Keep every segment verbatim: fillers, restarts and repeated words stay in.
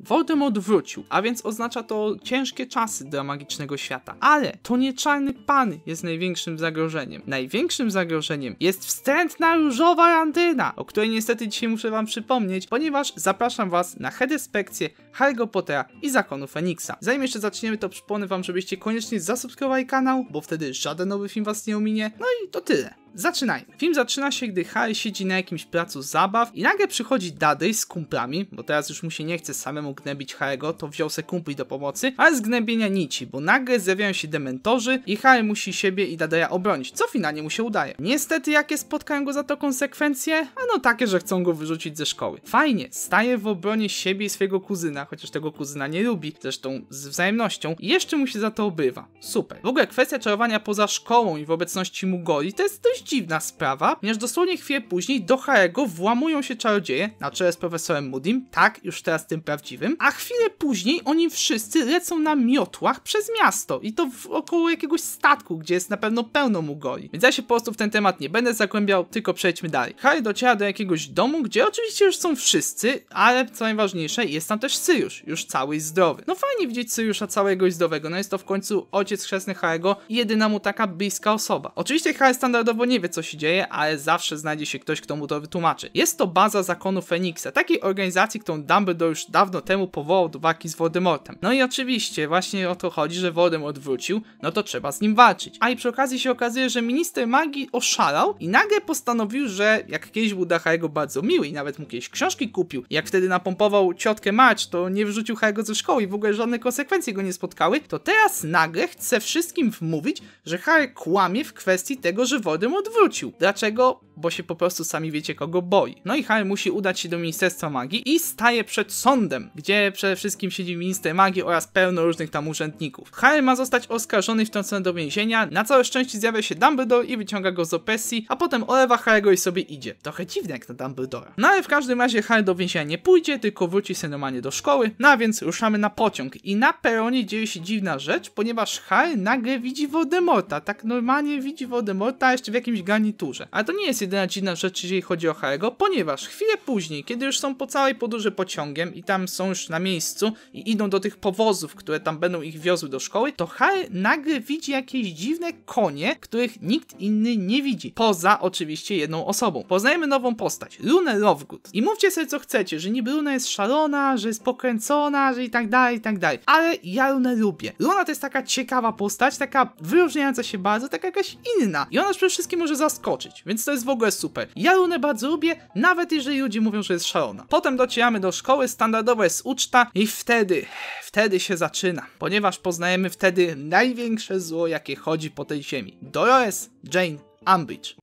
Voldemort wrócił, a więc oznacza to ciężkie czasy dla magicznego świata. Ale to nie czarny pan jest największym zagrożeniem. Największym zagrożeniem jest wstrętna różowa randyna, o której niestety dzisiaj muszę wam przypomnieć, ponieważ zapraszam was na Hedyspekcję Harry'ego Pottera i Zakonu Feniksa. Zanim jeszcze zaczniemy, to przypomnę wam, żebyście koniecznie zasubskrybowali kanał, bo wtedy żaden nowy film was nie ominie. No i to tyle. Zaczynajmy. Film zaczyna się, gdy Harry siedzi na jakimś placu zabaw i nagle przychodzi Dudley z kumplami, bo teraz już mu się nie chce samemu gnębić Harry'ego, to wziął se kumpli do pomocy, ale z gnębienia nici, bo nagle zjawiają się dementorzy i Harry musi siebie i Dudley'a obronić, co finalnie mu się udaje. Niestety, jakie spotkają go za to konsekwencje? Ano takie, że chcą go wyrzucić ze szkoły. Fajnie, staje w obronie siebie i swojego kuzyna, chociaż tego kuzyna nie lubi, zresztą z wzajemnością, i jeszcze mu się za to obywa. Super. W ogóle kwestia czarowania poza szkołą i w obecności Mugoli to jest dość dziwna sprawa, ponieważ dosłownie chwilę później do Harry'ego włamują się czarodzieje na czele z profesorem Moody'm, tak, już teraz tym prawdziwym, a chwilę później oni wszyscy lecą na miotłach przez miasto i to w około jakiegoś statku, gdzie jest na pewno pełno Mugoli. Więc ja się po prostu w ten temat nie będę zagłębiał, tylko przejdźmy dalej. Harry dociera do jakiegoś domu, gdzie oczywiście już są wszyscy, ale co najważniejsze, jest tam też Syriusz, już cały i zdrowy. No fajnie widzieć Syriusza całego i zdrowego, no jest to w końcu ojciec chrzestny Harry'ego i jedyna mu taka bliska osoba. Oczywiście Harry standardowo nie wie, co się dzieje, ale zawsze znajdzie się ktoś, kto mu to wytłumaczy. Jest to baza Zakonu Feniksa, takiej organizacji, którą Dumbledore już dawno temu powołał do walki z Voldemortem. No i oczywiście właśnie o to chodzi, że Voldemort wrócił, no to trzeba z nim walczyć. A i przy okazji się okazuje, że minister magii oszalał i nagle postanowił, że jak kiedyś był dla Harry'ego bardzo miły i nawet mu kiedyś książki kupił, jak wtedy napompował ciotkę March, to nie wyrzucił Harry'ego ze szkoły i w ogóle żadne konsekwencje go nie spotkały, to teraz nagle chce wszystkim wmówić, że Harry kłamie w kwestii tego, że Voldemort odwrócił. Dlaczego? Bo się po prostu sami wiecie, kogo boi. No i Harry musi udać się do Ministerstwa Magii i staje przed sądem, gdzie przede wszystkim siedzi minister magii oraz pełno różnych tam urzędników. Harry ma zostać oskarżony i wtrącony do więzienia, na całe szczęście zjawia się Dumbledore i wyciąga go z opresji, a potem olewa Harry'ego i sobie idzie. Trochę dziwne jak na Dumbledora. No ale w każdym razie Harry do więzienia nie pójdzie, tylko wróci się normalnie do szkoły, no a więc ruszamy na pociąg i na peronie dzieje się dziwna rzecz, ponieważ Harry nagle widzi Voldemorta, tak normalnie widzi Voldemorta jeszcze w jakimś garniturze. Ale to nie jest jedyna dziwna rzecz, jeżeli chodzi o Harry'ego, ponieważ chwilę później, kiedy już są po całej podróży pociągiem i tam są już na miejscu i idą do tych powozów, które tam będą ich wiozły do szkoły, to Harry nagle widzi jakieś dziwne konie, których nikt inny nie widzi, poza oczywiście jedną osobą. Poznajemy nową postać, Lunę Lovegood. I mówcie sobie, co chcecie, że niby Luna jest szalona, że jest pokręcona, że i tak dalej, i tak dalej. Ale ja Lunę lubię. Luna to jest taka ciekawa postać, taka wyróżniająca się bardzo, taka jakaś inna. I ona przede wszystkim może zaskoczyć, więc to jest w ogóle super. Ja Lunę bardzo lubię, nawet jeżeli ludzie mówią, że jest szalona. Potem docieramy do szkoły, standardowa jest uczta i wtedy, wtedy się zaczyna, ponieważ poznajemy wtedy największe zło, jakie chodzi po tej ziemi. Dolores Jane Umbridge.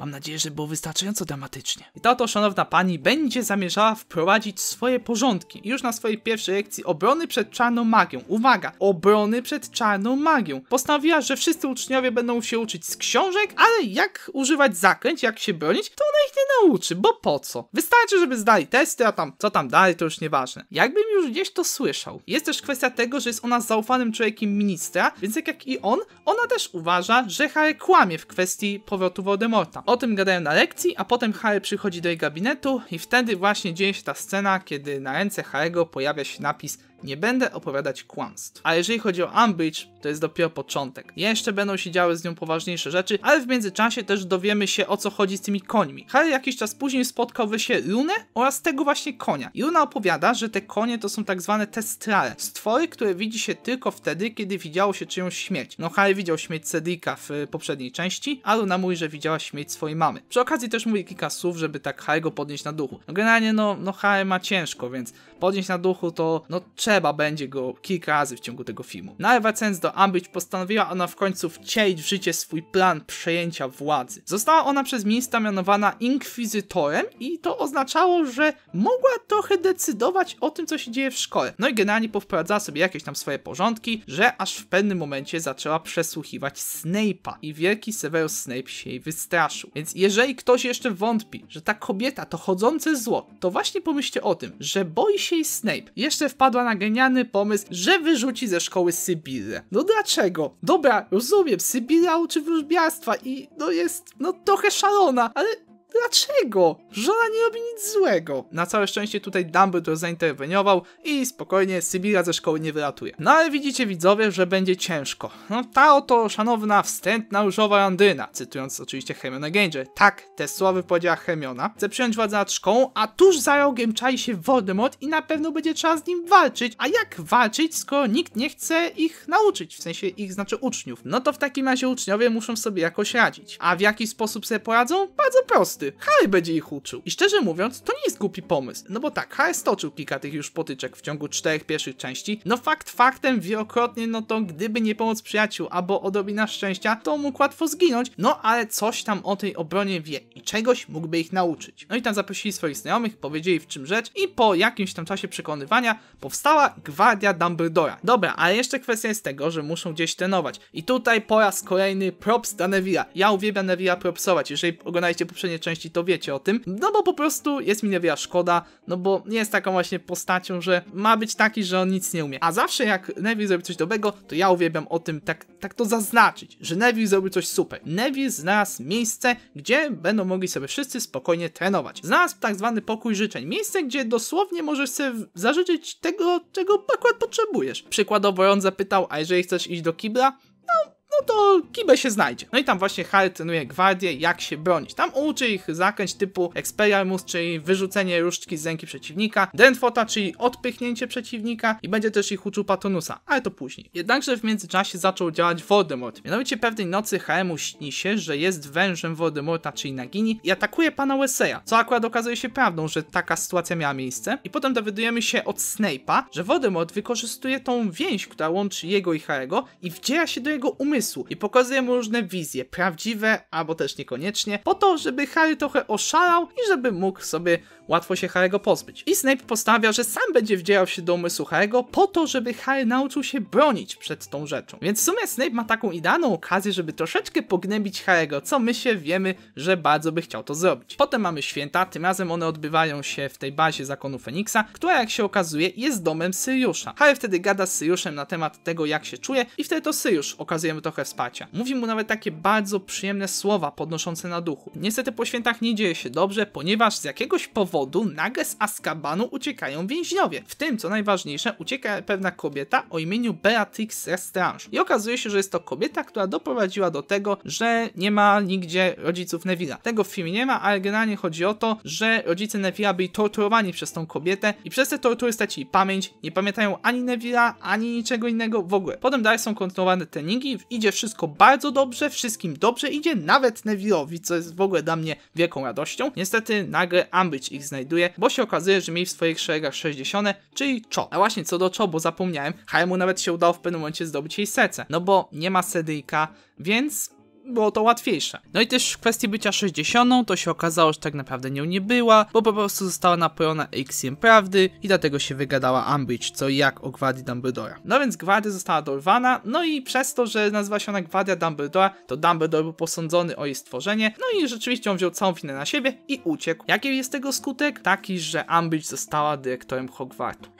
Mam nadzieję, że było wystarczająco dramatycznie. I ta oto szanowna pani będzie zamierzała wprowadzić swoje porządki. I już na swojej pierwszej lekcji obrony przed czarną magią. Uwaga! Obrony przed czarną magią. Postanowiła, że wszyscy uczniowie będą się uczyć z książek, ale jak używać zaklęć, jak się bronić, to ona ich nie nauczy, bo po co? Wystarczy, żeby zdali testy, a tam co tam dalej, to już nieważne. Jakbym już gdzieś to słyszał. Jest też kwestia tego, że jest ona zaufanym człowiekiem ministra, więc jak, jak i on, ona też uważa, że Harry kłamie w kwestii powrotu Voldemorta. O tym gadają na lekcji, a potem Harry przychodzi do jej gabinetu i wtedy właśnie dzieje się ta scena, kiedy na ręce Harry'ego pojawia się napis: nie będę opowiadać kłamstw. A jeżeli chodzi o Umbridge, to jest dopiero początek. Jeszcze będą się działy z nią poważniejsze rzeczy, ale w międzyczasie też dowiemy się, o co chodzi z tymi końmi. Harry jakiś czas później spotkał się Lunę oraz tego właśnie konia. I Luna opowiada, że te konie to są tak zwane testrale. Stwory, które widzi się tylko wtedy, kiedy widziało się czyjąś śmierć. No Harry widział śmierć Cedrika w poprzedniej części, a Luna mówi, że widziała śmierć swojej mamy. Przy okazji też mówi kilka słów, żeby tak Harry'ego podnieść na duchu. No generalnie no, no Harry ma ciężko, więc podnieść na duchu to no trzeba będzie go kilka razy w ciągu tego filmu. No ale wracając do Umbridge, postanowiła ona w końcu wcielić w życie swój plan przejęcia władzy. Została ona przez ministra mianowana Inkwizytorem i to oznaczało, że mogła trochę decydować o tym, co się dzieje w szkole. No i generalnie powprowadzała sobie jakieś tam swoje porządki, że aż w pewnym momencie zaczęła przesłuchiwać Snape'a i wielki Severus Snape się jej wystraszył. Więc jeżeli ktoś jeszcze wątpi, że ta kobieta to chodzące zło, to właśnie pomyślcie o tym, że boi się jej Snape. Jeszcze wpadła na genialny pomysł, że wyrzuci ze szkoły Sybirę. No dlaczego? Dobra, rozumiem, Sybira uczy wróżbiarstwa i no jest, no trochę szalona, ale Dlaczego? Żona nie robi nic złego. Na całe szczęście tutaj Dumbledore zainterweniował i spokojnie Sybira ze szkoły nie wyratuje. No ale widzicie, widzowie, że będzie ciężko. No ta oto szanowna, wstrętna różowa Londyna, cytując oczywiście Hermione Granger. Tak, te słowy powiedziała Hermiona. Chce przyjąć władzę nad szkołą, a tuż za rogiem czai się Voldemort i na pewno będzie trzeba z nim walczyć. A jak walczyć, skoro nikt nie chce ich nauczyć? W sensie ich znaczy uczniów. No to w takim razie uczniowie muszą sobie jakoś radzić. A w jaki sposób sobie poradzą? Bardzo prosty. Harry będzie ich uczył. I szczerze mówiąc, to nie jest głupi pomysł. No bo tak, Harry stoczył kilka tych już potyczek w ciągu czterech pierwszych części. No fakt faktem, wielokrotnie, no to gdyby nie pomoc przyjaciół albo odrobina szczęścia, to mógł łatwo zginąć. No ale coś tam o tej obronie wie i czegoś mógłby ich nauczyć. No i tam zaprosili swoich znajomych, powiedzieli w czym rzecz i po jakimś tam czasie przekonywania powstała Gwardia Dumbledora. Dobra, ale jeszcze kwestia jest tego, że muszą gdzieś trenować. I tutaj po raz kolejny props dla Neville'a. Ja uwielbiam Neville'a propsować. Jeżeli oglądajcie poprzednie części, to wiecie o tym. No bo po prostu jest mi Neville'a szkoda, no bo nie jest taką właśnie postacią, że ma być taki, że on nic nie umie. A zawsze jak Neville zrobi coś dobrego, to ja uwielbiam o tym tak, tak to zaznaczyć, że Neville zrobił coś super. Neville znalazł miejsce, gdzie będą mogli sobie wszyscy spokojnie trenować. Znalazł tak zwany pokój życzeń. Miejsce, gdzie dosłownie możesz sobie zażyczyć tego, czego akurat potrzebujesz. Przykładowo Ron zapytał, a jeżeli chcesz iść do kibla? No... no to kibę się znajdzie. No i tam właśnie Harry trenuje gwardię, jak się bronić. Tam uczy ich zaklęć typu Expelliarmus, czyli wyrzucenie różdżki z ręki przeciwnika, Drentfota, czyli odpychnięcie przeciwnika i będzie też ich uczył Patronusa, ale to później. Jednakże w międzyczasie zaczął działać Voldemort. Mianowicie pewnej nocy Harrymu śni się, że jest wężem Voldemorta, czyli Nagini i atakuje pana Weasley'a, co akurat okazuje się prawdą, że taka sytuacja miała miejsce. I potem dowiadujemy się od Snape'a, że Voldemort wykorzystuje tą więź, która łączy jego i Harry'ego i wdzieja się do jego umysłu i pokazuje mu różne wizje, prawdziwe albo też niekoniecznie, po to, żeby Harry trochę oszalał i żeby mógł sobie łatwo się Harry'ego pozbyć. I Snape postawia, że sam będzie wdzierał się do umysłu Harry'ego po to, żeby Harry nauczył się bronić przed tą rzeczą. Więc w sumie Snape ma taką idealną okazję, żeby troszeczkę pognębić Harry'ego, co my się wiemy, że bardzo by chciał to zrobić. Potem mamy święta, tym razem one odbywają się w tej bazie Zakonu Feniksa, która jak się okazuje jest domem Syriusza. Harry wtedy gada z Syriuszem na temat tego, jak się czuje i wtedy to Syriusz okazuje mu trochę wsparcia. Mówi mu nawet takie bardzo przyjemne słowa podnoszące na duchu. Niestety po świętach nie dzieje się dobrze, ponieważ z jakiegoś powodu nagle z Azkabanu uciekają więźniowie. W tym, co najważniejsze, ucieka pewna kobieta o imieniu Beatrix Strange. I okazuje się, że jest to kobieta, która doprowadziła do tego, że nie ma nigdzie rodziców Neville'a. Tego w filmie nie ma, ale generalnie chodzi o to, że rodzice Neville'a byli torturowani przez tą kobietę i przez te tortury stracili pamięć, nie pamiętają ani Neville'a, ani niczego innego w ogóle. Potem dalej są kontynuowane treningi, idzie wszystko bardzo dobrze, wszystkim dobrze idzie, nawet Neville'owi, co jest w ogóle dla mnie wielką radością. Niestety nagle Umbridge ich znajduje, bo się okazuje, że mieli w swoich szeregach sześćdziesiąt, czyli Cho. A właśnie co do Cho, bo zapomniałem, Harry'emu nawet się udało w pewnym momencie zdobyć jej serce, no bo nie ma Cedrika, więc... było to łatwiejsze. No i też w kwestii bycia sześćdziesiątką to się okazało, że tak naprawdę nią nie była, bo po prostu została napełniona eliksirem prawdy i dlatego się wygadała Umbridge, co i jak o Gwardii Dumbledora. No więc Gwardia została dorwana, no i przez to, że nazywa się ona Gwardia Dumbledora, to Dumbledore był posądzony o jej stworzenie, no i rzeczywiście on wziął całą winę na siebie i uciekł. Jaki jest tego skutek? Taki, że Umbridge została dyrektorem Hogwartu.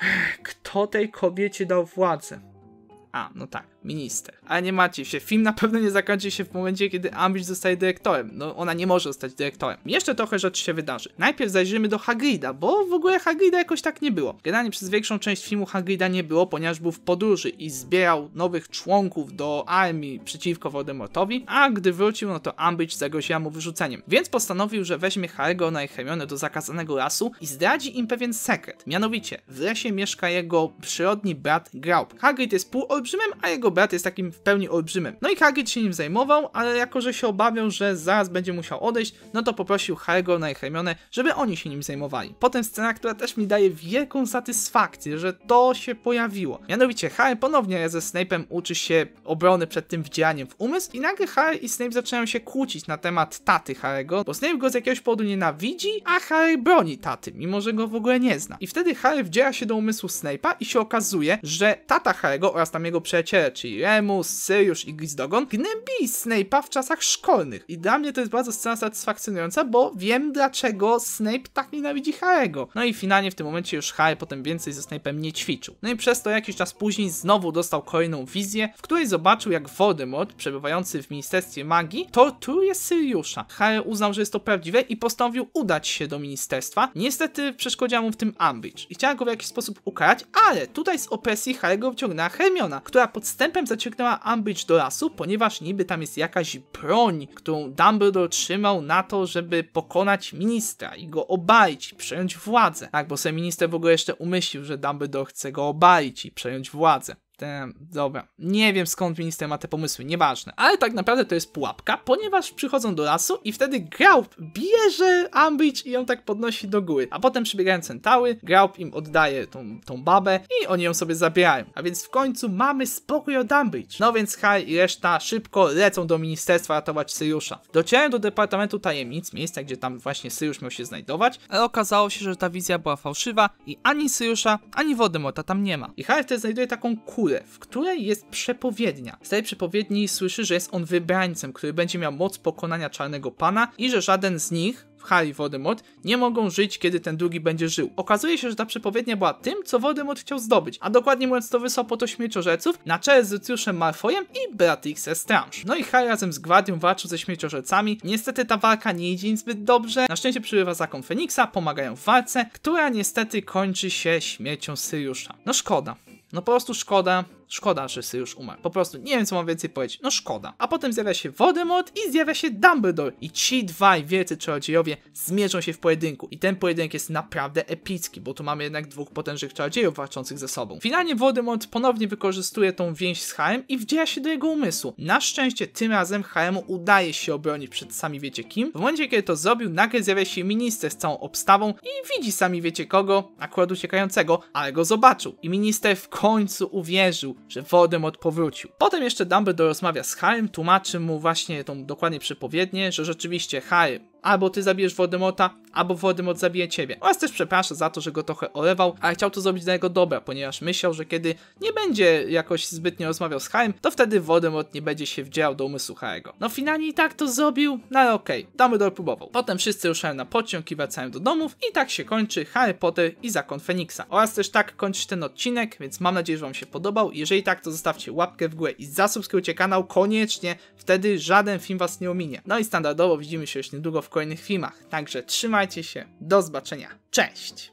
Kto tej kobiecie dał władzę? A, no tak, minister. Ale nie macie się, film na pewno nie zakończy się w momencie, kiedy Umbridge zostaje dyrektorem. No, ona nie może zostać dyrektorem. Jeszcze trochę rzeczy się wydarzy. Najpierw zajrzymy do Hagrida, bo w ogóle Hagrida jakoś tak nie było. Generalnie przez większą część filmu Hagrida nie było, ponieważ był w podróży i zbierał nowych członków do armii przeciwko Voldemortowi, a gdy wrócił, no to Umbridge zagroziła mu wyrzuceniem. Więc postanowił, że weźmie Harry'ego i Hermionę do zakazanego lasu i zdradzi im pewien sekret. Mianowicie, w lesie mieszka jego przyrodni brat Grawp. Hagrid jest pół olbrzymem, a jego brat jest takim w pełni olbrzymem. No i Hagrid się nim zajmował, ale jako, że się obawiał, że zaraz będzie musiał odejść, no to poprosił Harry'ego i Hermionę, żeby oni się nim zajmowali. Potem scena, która też mi daje wielką satysfakcję, że to się pojawiło. Mianowicie Harry ponownie ze Snape'em uczy się obrony przed tym wdzieraniem w umysł i nagle Harry i Snape zaczynają się kłócić na temat taty Harry'ego, bo Snape go z jakiegoś powodu nienawidzi, a Harry broni taty, mimo że go w ogóle nie zna. I wtedy Harry wdziera się do umysłu Snape'a i się okazuje, że tata Harry'ego oraz tam jego przyjaciele, czyli Remus, Syriusz i Glizdogon, gnębili Snape'a w czasach szkolnych. I dla mnie to jest bardzo scena satysfakcjonująca, bo wiem, dlaczego Snape tak nienawidzi Harry'ego. No i finalnie w tym momencie już Harry potem więcej ze Snape'em nie ćwiczył. No i przez to jakiś czas później znowu dostał kolejną wizję, w której zobaczył, jak Voldemort, przebywający w Ministerstwie Magii, torturuje Syriusza. Harry uznał, że jest to prawdziwe i postanowił udać się do ministerstwa. Niestety przeszkodziła mu w tym Umbridge i chciała go w jakiś sposób ukarać, ale tutaj z opresji Harry'ego wyciągnęła Hermiona, która podstępem zaciągnęła Umbridge do lasu, ponieważ niby tam jest jakaś broń, którą Dumbledore trzymał na to, żeby pokonać ministra i go obalić i przejąć władzę. Tak, bo sobie minister w ogóle jeszcze umyślił, że Dumbledore chce go obalić i przejąć władzę. Dobra, nie wiem skąd minister ma te pomysły, nieważne. Ale tak naprawdę to jest pułapka, ponieważ przychodzą do lasu i wtedy Grawp bierze Umbridge i ją tak podnosi do góry. A potem przybiegają centały, Grawp im oddaje tą, tą babę i oni ją sobie zabierają. A więc w końcu mamy spokój od Umbridge. No więc Harry i reszta szybko lecą do ministerstwa ratować Syriusza. Docierają do Departamentu Tajemnic, miejsca, gdzie tam właśnie Syriusz miał się znajdować, ale okazało się, że ta wizja była fałszywa i ani Syriusza, ani Voldemorta tam nie ma. I Harry wtedy znajduje taką kulę, w której jest przepowiednia. Z tej przepowiedni słyszy, że jest on wybrańcem, który będzie miał moc pokonania Czarnego Pana i że żaden z nich, Harry i Voldemort, nie mogą żyć, kiedy ten drugi będzie żył. Okazuje się, że ta przepowiednia była tym, co Voldemort chciał zdobyć, a dokładnie mówiąc to wysłał po to śmierciożerców na czele z Luciuszem Malfoyem i Beatrixem Strange. No i Harry razem z Gwardią walczył ze śmierciożercami. Niestety ta walka nie idzie im zbyt dobrze. Na szczęście przybywa Zakon Feniksa, pomagają w walce, która niestety kończy się śmiercią Syriusza. No szkoda. No po prostu szkoda, szkoda, że Syriusz umarł. Po prostu nie wiem, co mam więcej powiedzieć, no szkoda. A potem zjawia się Voldemort i zjawia się Dumbledore. I ci dwaj wielcy czarodziejowie zmierzą się w pojedynku. I ten pojedynek jest naprawdę epicki, bo tu mamy jednak dwóch potężnych czarodziejów walczących ze sobą. Finalnie Voldemort ponownie wykorzystuje tą więź z Harrym i wdziera się do jego umysłu. Na szczęście tym razem Harremu udaje się obronić przed sami wiecie kim. W momencie, kiedy to zrobił, nagle zjawia się minister z całą obstawą i widzi sami wiecie kogo, akurat uciekającego, ale go zobaczył. I minister w końcu uwierzył, że Voldemort powrócił. Potem jeszcze Dumbledore rozmawia z Harrym, tłumaczy mu właśnie tą dokładnie przepowiednię, że rzeczywiście Harry, albo ty zabijesz Voldemorta, albo Voldemort zabije ciebie. Oraz też przeprasza za to, że go trochę olewał, ale chciał to zrobić dla jego dobra, ponieważ myślał, że kiedy nie będzie jakoś zbytnio rozmawiał z Harrym, to wtedy Voldemort nie będzie się wdzierał do umysłu Harry'ego. No finalnie i tak to zrobił, no ale okej, okay, Dumbledore próbował. Potem wszyscy ruszają na pociąg i wracają do domów i tak się kończy Harry Potter i Zakon Feniksa. Oraz też tak kończy ten odcinek, więc mam nadzieję, że wam się podobał. Jeżeli tak, to zostawcie łapkę w górę i zasubskrybujcie kanał koniecznie, wtedy żaden film was nie ominie. No i standardowo widzimy się już niedługo w kolejnych filmach, także trzymajcie się, do zobaczenia, cześć!